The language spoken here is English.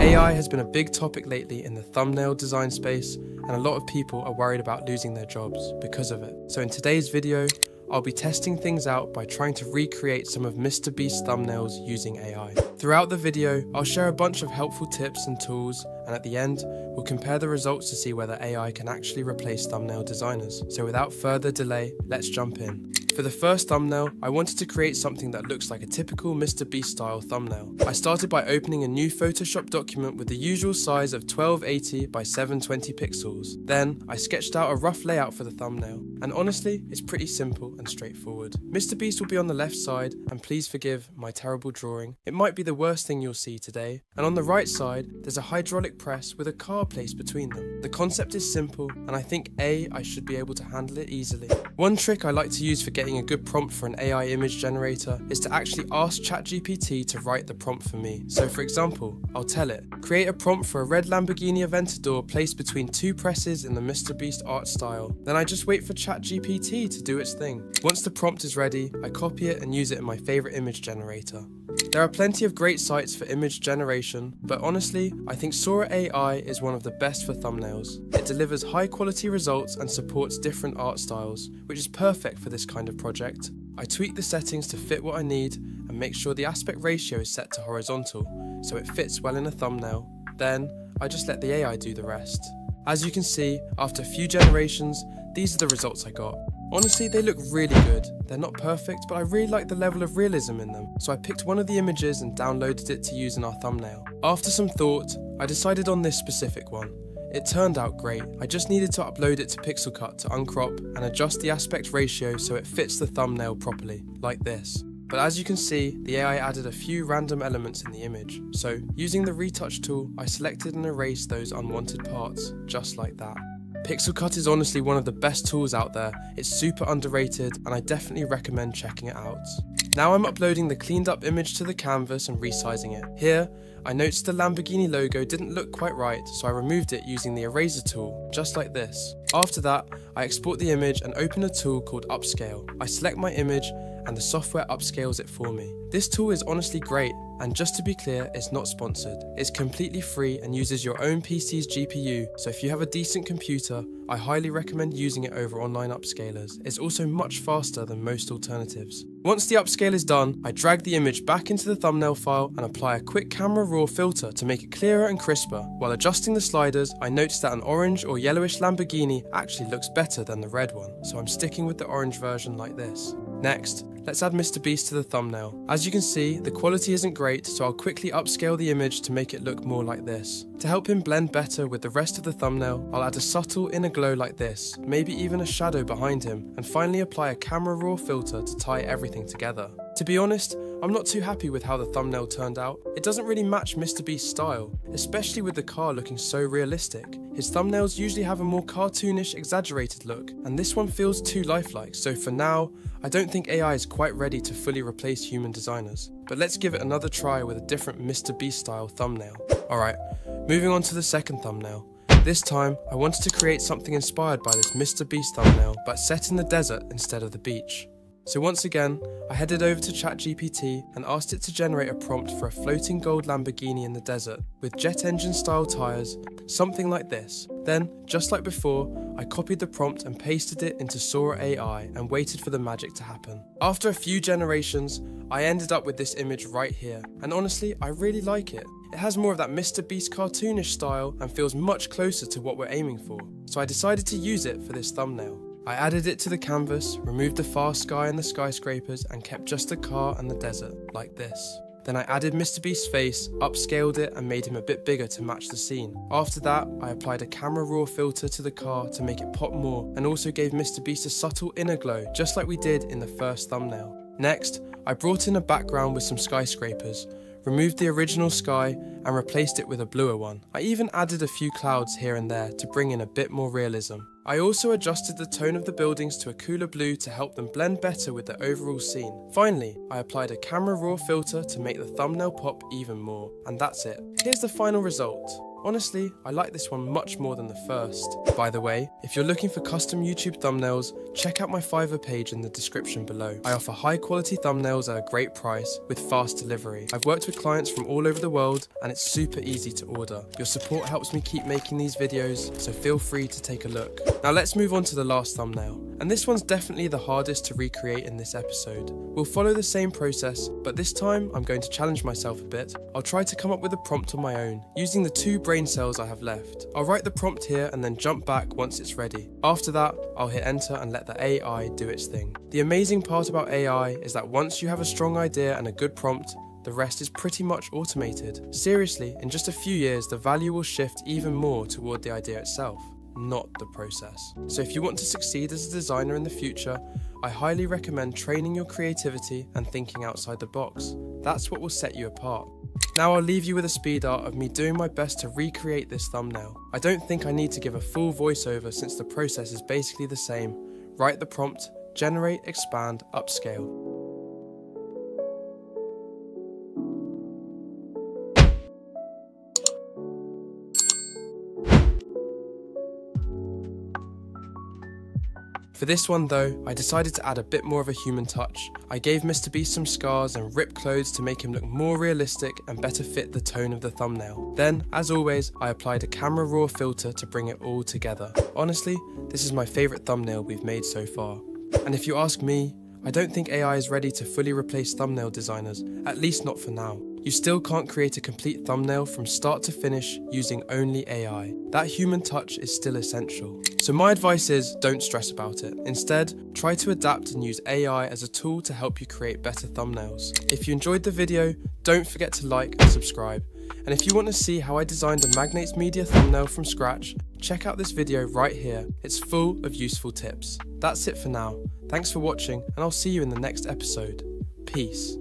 AI has been a big topic lately in the thumbnail design space, and a lot of people are worried about losing their jobs because of it. So in today's video, I'll be testing things out by trying to recreate some of MrBeast's thumbnails using AI. Throughout the video, I'll share a bunch of helpful tips and tools, and at the end, we'll compare the results to see whether AI can actually replace thumbnail designers. So without further delay, let's jump in. For the first thumbnail, I wanted to create something that looks like a typical MrBeast style thumbnail. I started by opening a new Photoshop document with the usual size of 1280 by 720 pixels. Then, I sketched out a rough layout for the thumbnail. And honestly, it's pretty simple and straightforward. MrBeast will be on the left side, and please forgive my terrible drawing. It might be the worst thing you'll see today. And on the right side, there's a hydraulic press with a car placed between them. The concept is simple, and I think I should be able to handle it easily. One trick I like to use for getting a good prompt for an AI image generator is to actually ask ChatGPT to write the prompt for me. So for example, I'll tell it, create a prompt for a red Lamborghini Aventador placed between two presses in the MrBeast art style. Then I just wait for ChatGPT to do its thing. Once the prompt is ready, I copy it and use it in my favorite image generator. There are plenty of great sites for image generation, but honestly, I think Sora AI is one of the best for thumbnails. It delivers high quality results and supports different art styles, which is perfect for this kind of project. I tweak the settings to fit what I need and make sure the aspect ratio is set to horizontal, so it fits well in a thumbnail. Then, I just let the AI do the rest. As you can see, after a few generations, these are the results I got. Honestly, they look really good. They're not perfect, but I really like the level of realism in them, so I picked one of the images and downloaded it to use in our thumbnail. After some thought, I decided on this specific one. It turned out great. I just needed to upload it to Pixel Cut to uncrop and adjust the aspect ratio so it fits the thumbnail properly, like this. But as you can see, the AI added a few random elements in the image. So, using the retouch tool, I selected and erased those unwanted parts, just like that. Pixel Cut is honestly one of the best tools out there. It's super underrated, and I definitely recommend checking it out. Now I'm uploading the cleaned up image to the canvas and resizing it. Here, I noticed the Lamborghini logo didn't look quite right, so I removed it using the eraser tool, just like this. After that, I export the image and open a tool called Upscale. I select my image, and the software upscales it for me. This tool is honestly great, and just to be clear, it's not sponsored. It's completely free and uses your own PC's GPU, so if you have a decent computer, I highly recommend using it over online upscalers. It's also much faster than most alternatives. Once the upscale is done, I drag the image back into the thumbnail file and apply a quick camera raw filter to make it clearer and crisper. While adjusting the sliders, I noticed that an orange or yellowish Lamborghini actually looks better than the red one, so I'm sticking with the orange version like this. Next, let's add MrBeast to the thumbnail. As you can see, the quality isn't great, so I'll quickly upscale the image to make it look more like this. To help him blend better with the rest of the thumbnail, I'll add a subtle inner glow like this, maybe even a shadow behind him, and finally apply a camera raw filter to tie everything together. To be honest, I'm not too happy with how the thumbnail turned out. It doesn't really match MrBeast's style, especially with the car looking so realistic. His thumbnails usually have a more cartoonish, exaggerated look, and this one feels too lifelike, so for now, I don't think AI is quite ready to fully replace human designers. But let's give it another try with a different MrBeast style thumbnail. Alright, moving on to the second thumbnail. This time, I wanted to create something inspired by this MrBeast thumbnail, but set in the desert instead of the beach. So once again, I headed over to ChatGPT and asked it to generate a prompt for a floating gold Lamborghini in the desert with jet engine style tyres, something like this. Then, just like before, I copied the prompt and pasted it into Sora AI and waited for the magic to happen. After a few generations, I ended up with this image right here, and honestly, I really like it. It has more of that MrBeast cartoonish style and feels much closer to what we're aiming for, so I decided to use it for this thumbnail. I added it to the canvas, removed the far sky and the skyscrapers, and kept just the car and the desert, like this. Then I added MrBeast's face, upscaled it, and made him a bit bigger to match the scene. After that, I applied a camera raw filter to the car to make it pop more, and also gave MrBeast a subtle inner glow, just like we did in the first thumbnail. Next, I brought in a background with some skyscrapers, removed the original sky, and replaced it with a bluer one. I even added a few clouds here and there to bring in a bit more realism. I also adjusted the tone of the buildings to a cooler blue to help them blend better with the overall scene. Finally, I applied a camera raw filter to make the thumbnail pop even more, and that's it. Here's the final result. Honestly, I like this one much more than the first. By the way, if you're looking for custom YouTube thumbnails, check out my Fiverr page in the description below. I offer high quality thumbnails at a great price with fast delivery. I've worked with clients from all over the world and it's super easy to order. Your support helps me keep making these videos, so feel free to take a look. Now let's move on to the last thumbnail. And this one's definitely the hardest to recreate in this episode. We'll follow the same process, but this time I'm going to challenge myself a bit. I'll try to come up with a prompt on my own, using the two brain cells I have left. I'll write the prompt here and then jump back once it's ready. After that, I'll hit enter and let the AI do its thing. The amazing part about AI is that once you have a strong idea and a good prompt, the rest is pretty much automated. Seriously, in just a few years, the value will shift even more toward the idea itself, not the process. So if you want to succeed as a designer in the future, I highly recommend training your creativity and thinking outside the box. That's what will set you apart. Now I'll leave you with a speed art of me doing my best to recreate this thumbnail. I don't think I need to give a full voiceover since the process is basically the same. Write the prompt, generate, expand, upscale. For this one though, I decided to add a bit more of a human touch. I gave MrBeast some scars and ripped clothes to make him look more realistic and better fit the tone of the thumbnail. Then, as always, I applied a camera raw filter to bring it all together. Honestly, this is my favourite thumbnail we've made so far. And if you ask me, I don't think AI is ready to fully replace thumbnail designers, at least not for now. You still can't create a complete thumbnail from start to finish using only AI. That human touch is still essential. So my advice is, don't stress about it. Instead, try to adapt and use AI as a tool to help you create better thumbnails. If you enjoyed the video, don't forget to like and subscribe. And if you want to see how I designed a Magnates Media thumbnail from scratch, check out this video right here. It's full of useful tips. That's it for now. Thanks for watching and I'll see you in the next episode. Peace.